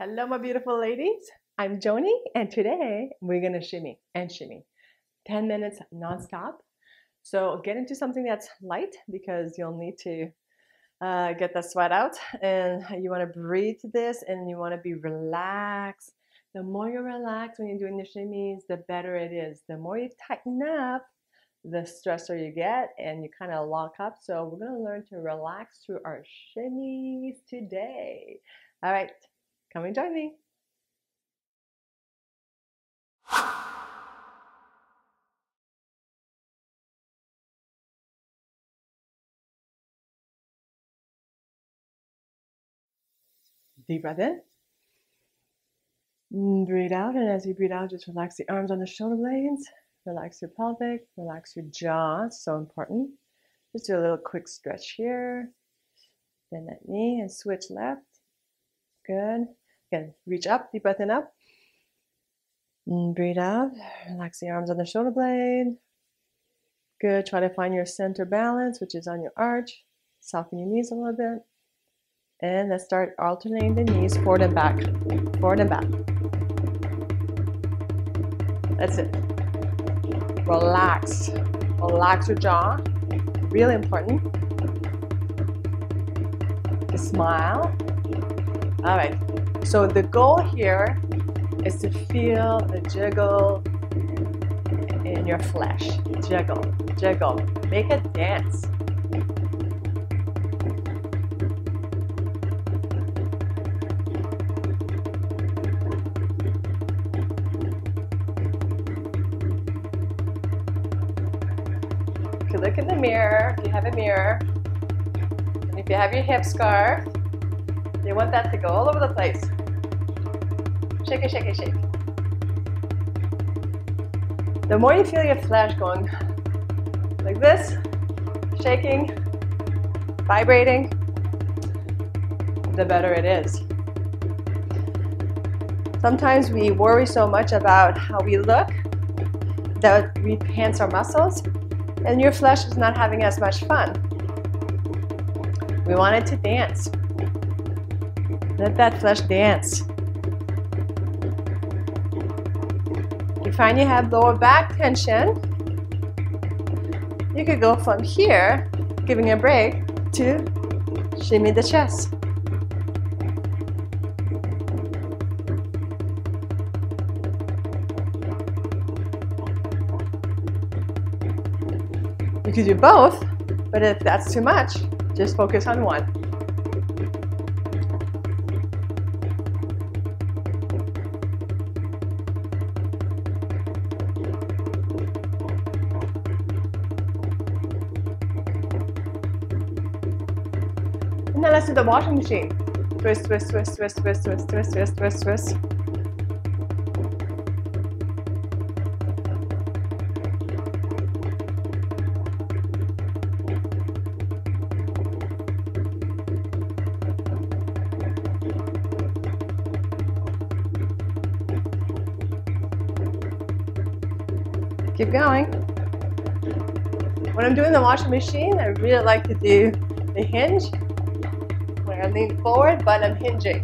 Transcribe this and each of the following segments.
Hello, my beautiful ladies. I'm Joni, and today we're gonna shimmy and shimmy. 10 minutes non-stop. So get into something that's light because you'll need to get the sweat out, and you wanna breathe this and you wanna be relaxed. The more you're relaxed when you're doing the shimmies, the better it is. The more you tighten up, the stressor you get and you kind of lock up. So we're gonna learn to relax through our shimmies today. All right. Come and join me. Deep breath in. Breathe out, and as you breathe out, just relax the arms on the shoulder blades. Relax your pelvic, relax your jaw, it's so important. Just do a little quick stretch here. Bend that knee and switch left. Good. Again, reach up, deep breath in up. And breathe out, relax the arms on the shoulder blade. Good, try to find your center balance, which is on your arch. Soften your knees a little bit. And let's start alternating the knees forward and back, forward and back. That's it. Relax. Relax your jaw, really important. Just smile. All right, so the goal here is to feel the jiggle in your flesh. Jiggle, jiggle, make it dance. If you look in the mirror, if you have a mirror, and if you have your hip scarf, you want that to go all over the place. Shake it, shake it, shake. The more you feel your flesh going like this, shaking, vibrating, the better it is. Sometimes we worry so much about how we look that we tense our muscles, and your flesh is not having as much fun. We want it to dance. Let that flesh dance. If you find you have lower back tension, you could go from here, giving a break, to shimmy the chest. You could do both, but if that's too much, just focus on one. Now let's do the washing machine. Twist, twist, twist, twist, twist, twist, twist, twist, twist, twist. Keep going. When I'm doing the washing machine, I really like to do the hinge. I lean forward, but I'm hinging.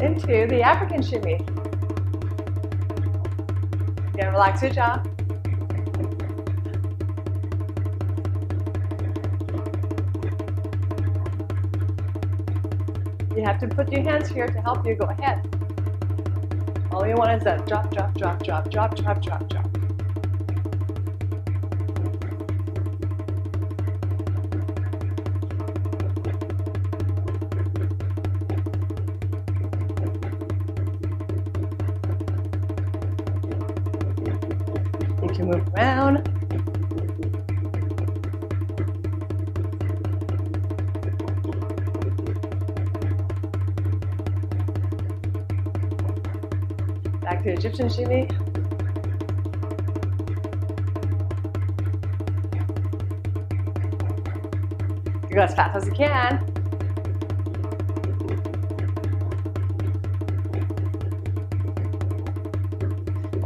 Into the African shimmy. Again, relax your jaw. You have to put your hands here to help you go ahead. All you want is that drop, drop, drop, drop, drop, drop, drop, drop. You can move around. Back to Egyptian shimmy. You go as fast as you can.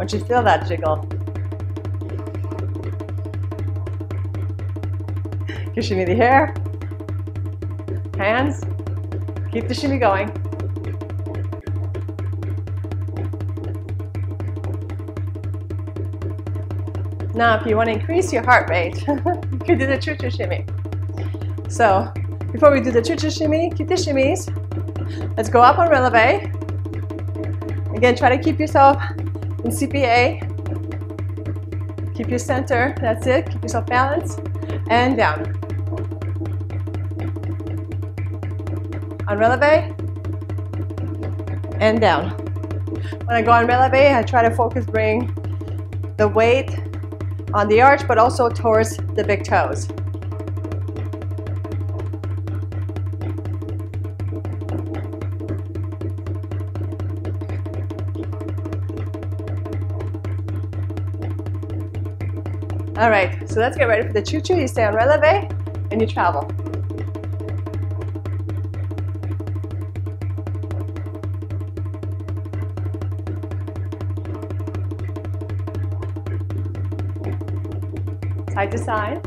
Once you feel that jiggle, you shimmy the hair, hands, keep the shimmy going. Now, if you want to increase your heart rate, you could do the choo-choo shimmy. So, before we do the choo-choo shimmy, keep the shimmies. Let's go up on releve. Again, try to keep yourself in CPA. Keep your center, that's it. Keep yourself balanced. And down. On releve. And down. When I go on releve, I try to focus, bring the weight on the arch, but also towards the big toes. All right, so let's get ready for the choo-choo. You stay on releve and you travel. Side to side.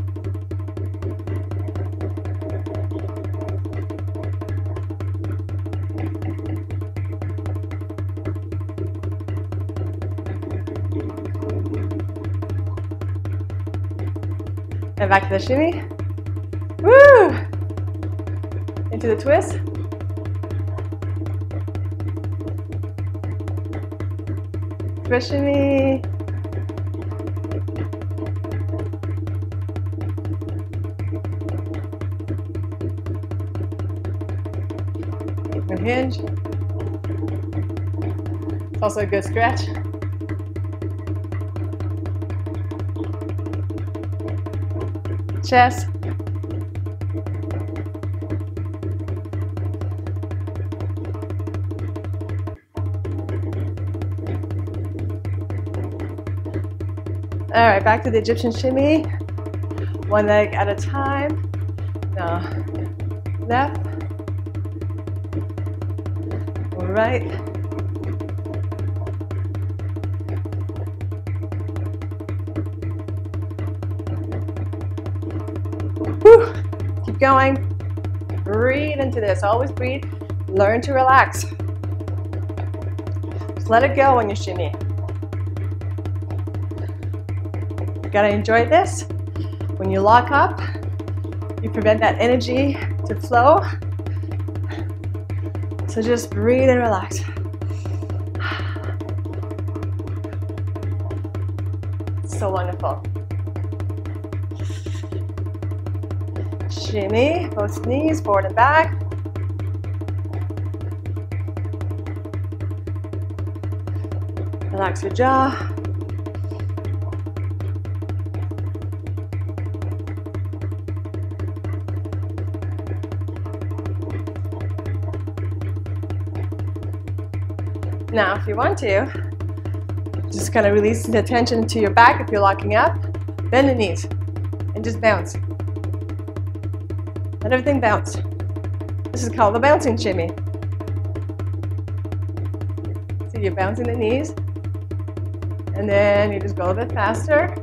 And back to the shimmy. Woo! Into the twist. Twist shimmy. And hinge. It's also a good stretch. Chest. All right, back to the Egyptian shimmy. One leg at a time. Now, left, right. Whew. Keep going. Breathe into this. Always breathe. Learn to relax. Just let it go on your shimmy. You gotta enjoy this. When you lock up, you prevent that energy to flow. So just breathe and relax. So wonderful. Shimmy, both knees, forward and back. Relax your jaw. Now, if you want to, just kind of release the tension to your back if you're locking up. Bend the knees and just bounce. Let everything bounce. This is called the bouncing shimmy. So you're bouncing the knees, and then you just go a bit faster.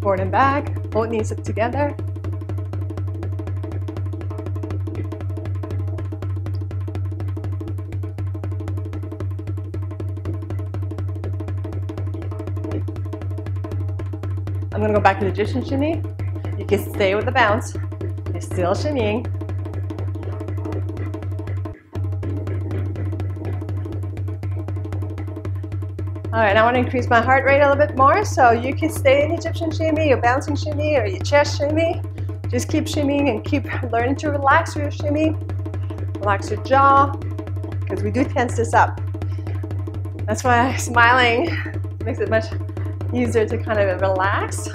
Forward and back, both knees up together. I'm going to go back to the Egyptian shimmy. You can stay with the bounce. You're still shimmying. All right, I want to increase my heart rate a little bit more, so you can stay in Egyptian shimmy, your bouncing shimmy, or your chest shimmy. Just keep shimmying and keep learning to relax your shimmy. Relax your jaw, because we do tense this up. That's why smiling makes it much easier to kind of relax.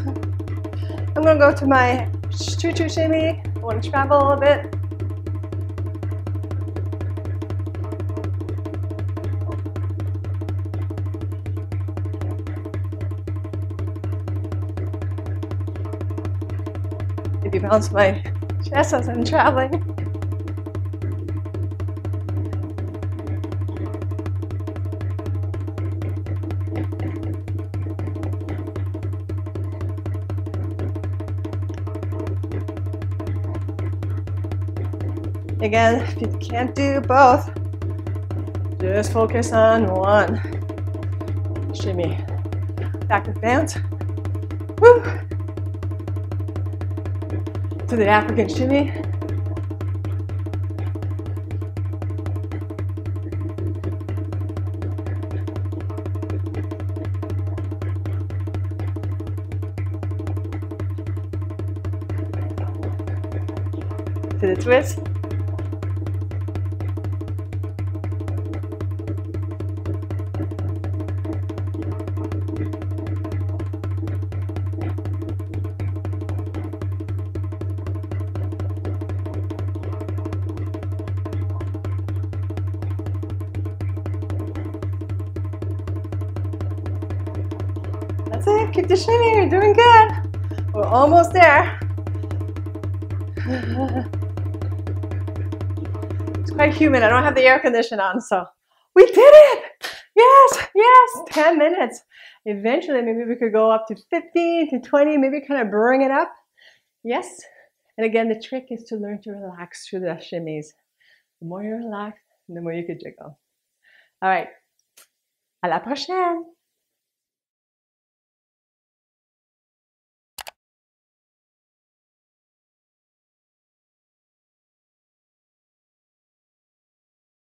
I'm going to go to my choo-choo shimmy. I want to travel a little bit. Maybe bounce my chest as I'm traveling. Again, if you can't do both, just focus on one. Shimmy. Back and bounce. Woo! To the African shimmy. To the twist. That's it, keep the shimmy, you're doing good. We're almost there. It's quite humid, I don't have the air conditioner on, so we did it! Yes, 10 minutes. Eventually, maybe we could go up to 15 to 20, maybe kind of bring it up. Yes, and again, the trick is to learn to relax through the shimmies. The more you relax, the more you can jiggle. All right, à la prochaine!